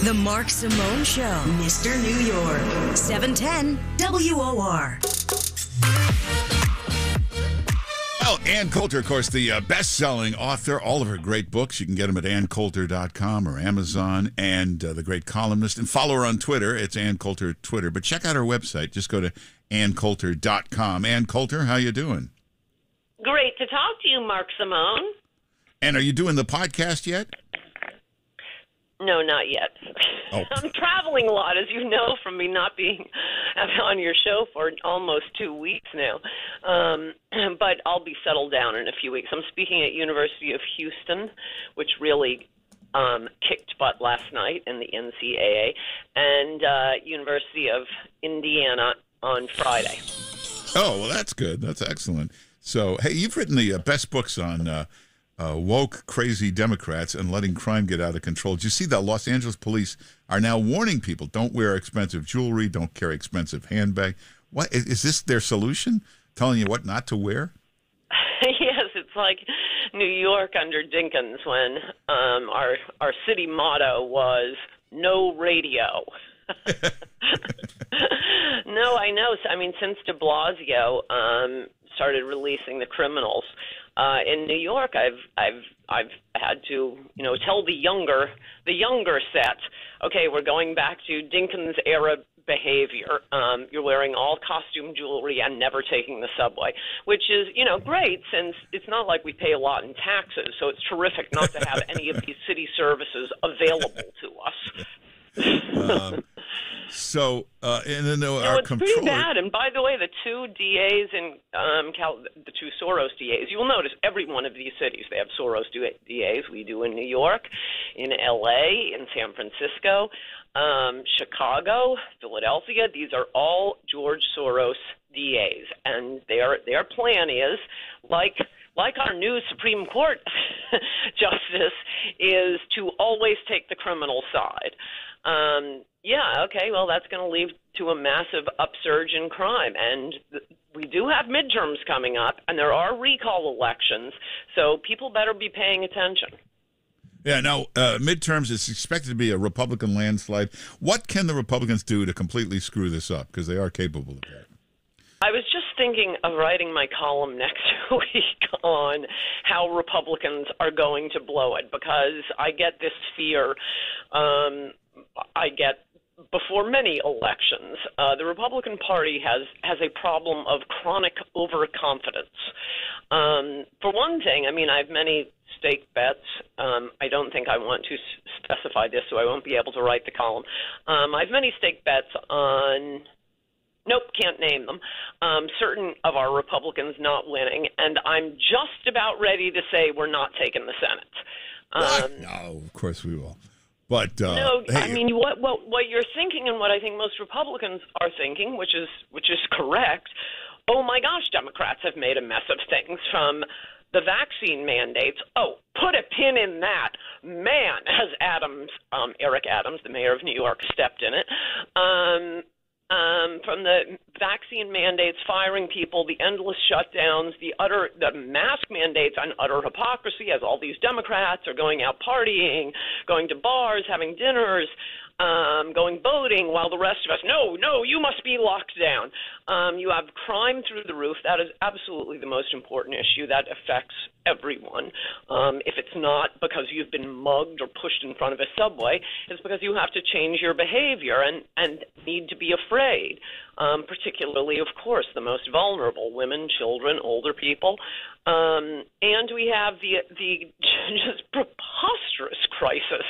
The Mark Simone Show, Mr. New York, 710 WOR. Well, Ann Coulter, of course, the best-selling author, all of her great books. You can get them at anncoulter.com or Amazon, and the great columnist. And follow her on Twitter. It's Ann Coulter Twitter. But check out her website. Just go to anncoulter.com. Ann Coulter, how you doing? Great to talk to you, Mark Simone. And are you doing the podcast yet? No, not yet. Oh. I'm traveling a lot, as you know, from me not being on your show for almost 2 weeks now. But I'll be settled down in a few weeks. I'm speaking at University of Houston, which really kicked butt last night in the NCAA, and University of Indiana on Friday. Oh, well, that's good. That's excellent. So, hey, you've written the best books on woke, crazy Democrats and letting crime get out of control. Did you see that Los Angeles police are now warning people, don't wear expensive jewelry, don't carry expensive handbag? What is this their solution? Telling you what not to wear? Yes, it's like New York under Dinkins when our city motto was no radio. No, I know. I mean, since De Blasio started releasing the criminals, in New York, I've had to, you know, tell the younger set, okay, we're going back to Dinkins era behavior. You're wearing all costume jewelry and never taking the subway, which is, you know, great since it's not like we pay a lot in taxes, so it's terrific not to have any of these city services available to us. And then there are controllers. It's pretty bad. And by the way, the two DAs in the two Soros DAs, you will notice every one of these cities, they have Soros DAs. We do in New York, in L.A., in San Francisco, Chicago, Philadelphia. These are all George Soros DAs. And their plan is, like our new Supreme Court justice, is to always take the criminal side. Yeah, okay, well, that's going to lead to a massive upsurge in crime. And we do have midterms coming up, and there are recall elections, so people better be paying attention. Yeah, now, midterms is expected to be a Republican landslide. What can the Republicans do to completely screw this up? Because they are capable of that. I was just thinking of writing my column next week on how Republicans are going to blow it, because I get this fear I get before many elections. The Republican Party has a problem of chronic overconfidence. For one thing, I mean, I have many stake bets. I don't think I want to specify this, so I won't be able to write the column. I have many stake bets on – nope, can't name them – certain of our Republicans not winning, and I'm just about ready to say we're not taking the Senate. No, of course we will. But, no, hey. I mean what you're thinking, and what I think most Republicans are thinking, which is correct. Oh my gosh, Democrats have made a mess of things from the vaccine mandates. Oh, put a pin in that, man. Has Adams, Eric Adams, the mayor of New York, stepped in it? From the vaccine mandates, firing people, the endless shutdowns, the mask mandates on utter hypocrisy as all these Democrats are going out partying, going to bars, having dinners, going boating, while the rest of us, no, you must be locked down. You have crime through the roof. That is absolutely the most important issue that affects everyone. If it's not because you've been mugged or pushed in front of a subway, it's because you have to change your behavior and need to be afraid, particularly, of course, the most vulnerable, women, children, older people. And we have the just preposterous crisis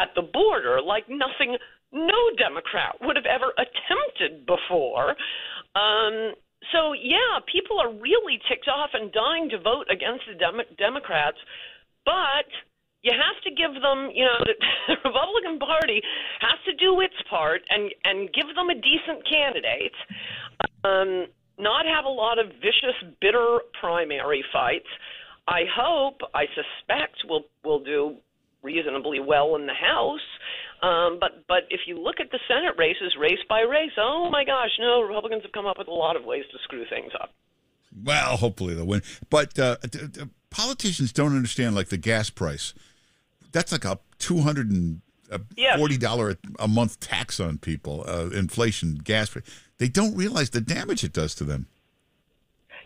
at the border like nothing no Democrat would have ever attempted before. So, yeah, people are really ticked off and dying to vote against the Democrats, but you have to give them, you know, the Republican Party has to do its part and give them a decent candidate, not have a lot of vicious, bitter primary fights. I hope, I suspect we'll do reasonably well in the House. But if you look at the Senate races, race by race, oh, my gosh, no, Republicans have come up with a lot of ways to screw things up. Well, hopefully they'll win. But politicians don't understand, like, the gas price. That's like a 200 and $40 a month tax on people, inflation, gas. They don't realize the damage it does to them.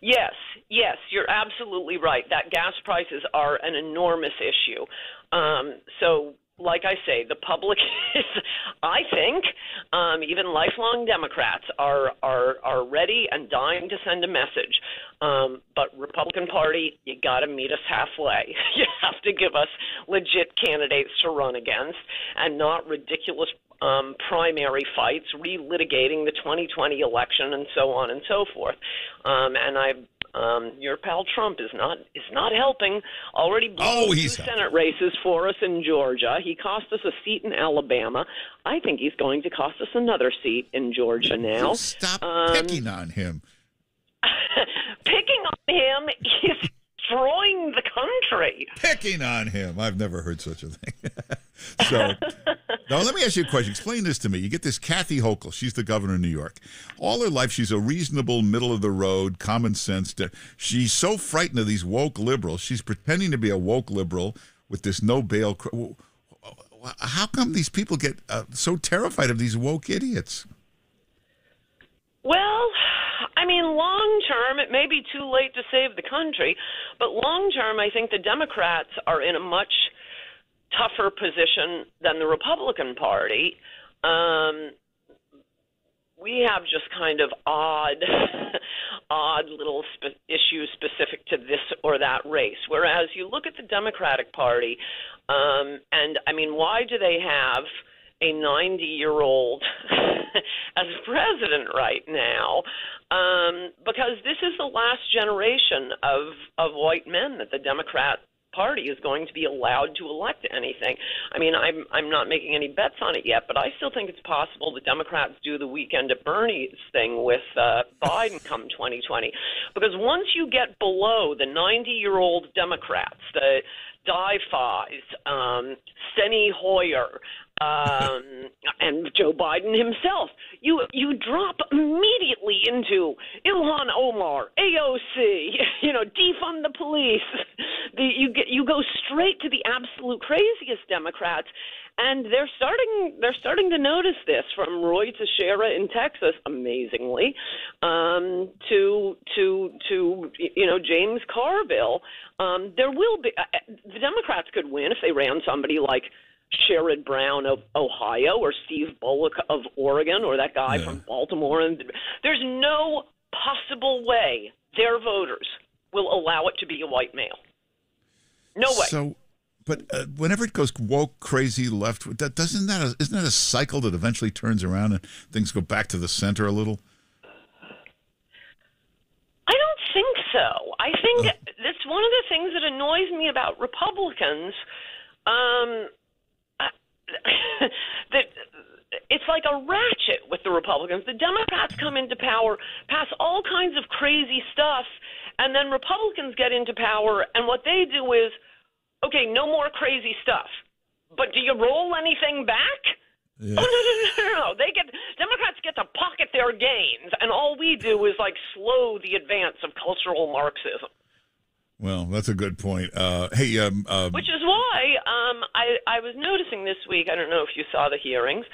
Yes, yes, you're absolutely right. That gas prices are an enormous issue. So, like I say, the public is, I think, even lifelong Democrats are ready and dying to send a message. But Republican Party, you got to meet us halfway. You have to give us legit candidates to run against and not ridiculous primary fights, relitigating the 2020 election and so on and so forth. Your pal Trump is not helping. Already blew two Senate races for us in Georgia. He cost us a seat in Alabama. I think he's going to cost us another seat in Georgia now. Stop picking on him. Picking on him is destroying the country. Picking on him. I've never heard such a thing. So, now let me ask you a question. Explain this to me. You get this Kathy Hochul. She's the governor of New York. All her life, she's a reasonable, middle-of-the-road, common sense. She's so frightened of these woke liberals. She's pretending to be a woke liberal with this no-bail. How come these people get so terrified of these woke idiots? Well, I mean, long-term, it may be too late to save the country, but long-term, I think the Democrats are in a much tougher position than the Republican Party. We have just kind of odd little issues specific to this or that race, whereas you look at the Democratic Party, and, I mean, why do they have a 90-year-old as president right now? Because this is the last generation of white men that the Democrat Party is going to be allowed to elect anything. I mean, I'm not making any bets on it yet, but I still think it's possible the Democrats do the weekend at Bernie's thing with Biden come 2020. Because once you get below the 90-year-old Democrats, the Di Fies, Steny Hoyer, and Joe Biden himself, you drop immediately into Ilhan Omar, AOC, defund the police. You go straight to the absolute craziest Democrats, and they're starting to notice this, from Roy Teixeira in Texas, amazingly, to James Carville. There will be the Democrats could win if they ran somebody like Sherrod Brown of Ohio, or Steve Bullock of Oregon, or that guy from Baltimore. And there's no possible way their voters will allow it to be a white male. No way. So, but whenever it goes woke, crazy, left, isn't that a cycle that eventually turns around and things go back to the center a little? I don't think so. I think that's one of the things that annoys me about Republicans. That it's like a ratchet with the Republicans. The Democrats come into power, pass all kinds of crazy stuff, and then Republicans get into power, and what they do is, okay, no more crazy stuff, but do you roll anything back? Yeah. Oh, no. Democrats get to pocket their gains, and all we do is like slow the advance of cultural Marxism. Well, that's a good point. Which is why I was noticing this week, I don't know if you saw the hearings,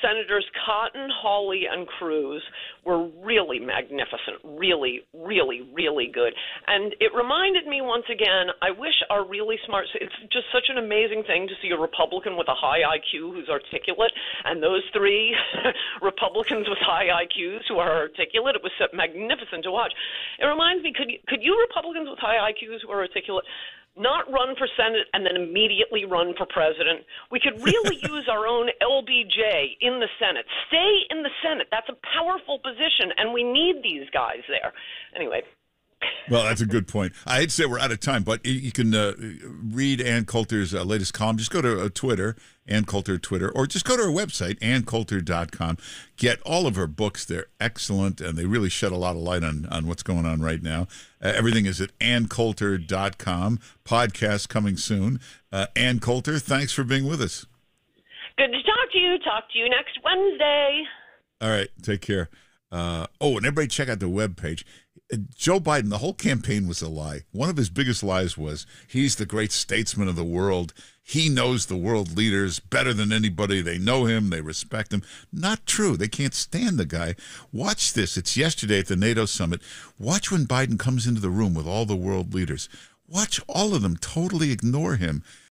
Senators Cotton, Hawley, and Cruz were really magnificent, really, really, really good. And it reminded me once again, I wish our really smart – it's just such an amazing thing to see a Republican with a high IQ who's articulate, and those three Republicans with high IQs who are articulate. It was magnificent to watch. It reminds me, could you Republicans with high IQs who are articulate – not run for Senate and then immediately run for president? We could really use our own LBJ in the Senate. Stay in the Senate. That's a powerful position, and we need these guys there. Anyway. Well, that's a good point. I'd say we're out of time, but you can read Ann Coulter's latest column. Just go to Twitter, Ann Coulter Twitter, or just go to her website, AnnCoulter.com. Get all of her books. They're excellent, and they really shed a lot of light on what's going on right now. Everything is at AnnCoulter.com. Podcast coming soon. Ann Coulter, thanks for being with us. Good to talk to you. Talk to you next Wednesday. All right, take care. And everybody check out the webpage. Joe Biden, the whole campaign was a lie. One of his biggest lies was he's the great statesman of the world. He knows the world leaders better than anybody. They know him. They respect him. Not true. They can't stand the guy. Watch this. It's yesterday at the NATO summit. Watch when Biden comes into the room with all the world leaders. Watch all of them totally ignore him.